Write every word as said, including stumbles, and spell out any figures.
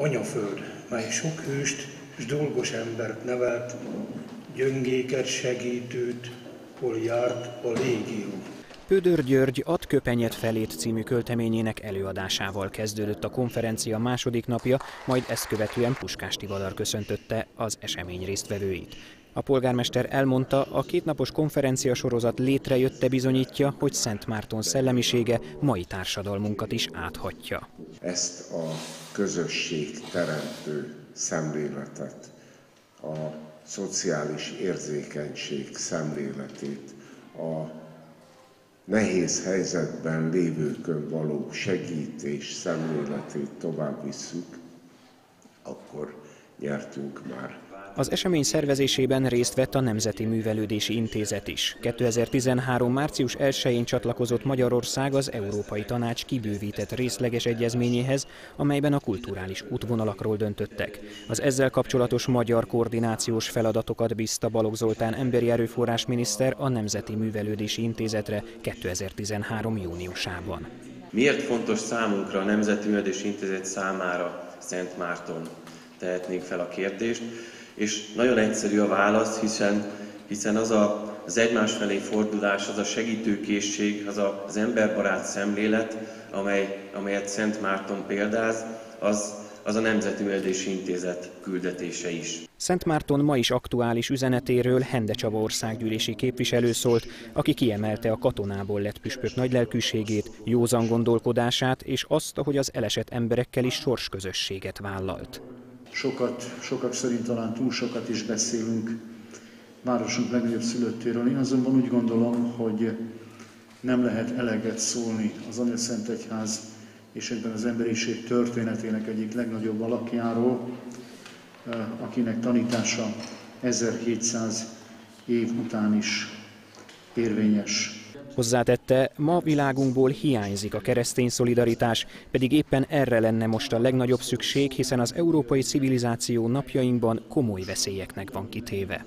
anyaföld, mely sok hőst és dolgos embert nevelt, gyöngéket segítőt, hol járt a légió. Pödör György Ad Köpenyet Felét című költeményének előadásával kezdődött a konferencia második napja, majd ezt követően Puskás Tivadar köszöntötte az esemény résztvevőit. A polgármester elmondta, a kétnapos konferencia sorozat létrejötte bizonyítja, hogy Szent Márton szellemisége mai társadalmunkat is áthatja. Ezt a közösségteremtő szemléletet, a szociális érzékenység szemléletét, a nehéz helyzetben lévőkön való segítés szemléletét tovább visszük, akkor nyertünk már. Az esemény szervezésében részt vett a Nemzeti Művelődési Intézet is. kétezer-tizenhárom március elsején csatlakozott Magyarország az Európai Tanács kibővített részleges egyezményéhez, amelyben a kulturális útvonalakról döntöttek. Az ezzel kapcsolatos magyar koordinációs feladatokat bízta Balogh Zoltán emberi erőforrás miniszter a Nemzeti Művelődési Intézetre kétezer-tizenhárom júniusában. Miért fontos számunkra, a Nemzeti Művelődési Intézet számára Szent Márton? Tehetnénk fel a kérdést. És nagyon egyszerű a válasz, hiszen, hiszen az a, az egymás felé fordulás, az a segítőkészség, az a, az emberbarát szemlélet, amely, amelyet Szent Márton példáz, az, az a Nemzeti Művelődési Intézet küldetése is. Szent Márton ma is aktuális üzenetéről Hende Csavaország gyűlési képviselő szólt, aki kiemelte a katonából lett püspök nagylelkűségét, józan gondolkodását és azt, ahogy az elesett emberekkel is sorsközösséget vállalt. Sokat, sokak szerint talán túl sokat is beszélünk városunk legnagyobb szülöttéről. Én azonban úgy gondolom, hogy nem lehet eleget szólni az Anyaszentegyház és ebben az emberiség történetének egyik legnagyobb alakjáról, akinek tanítása ezerhétszáz év után is érvényes. Hozzátette, ma világunkból hiányzik a keresztény szolidaritás, pedig éppen erre lenne most a legnagyobb szükség, hiszen az európai civilizáció napjainkban komoly veszélyeknek van kitéve.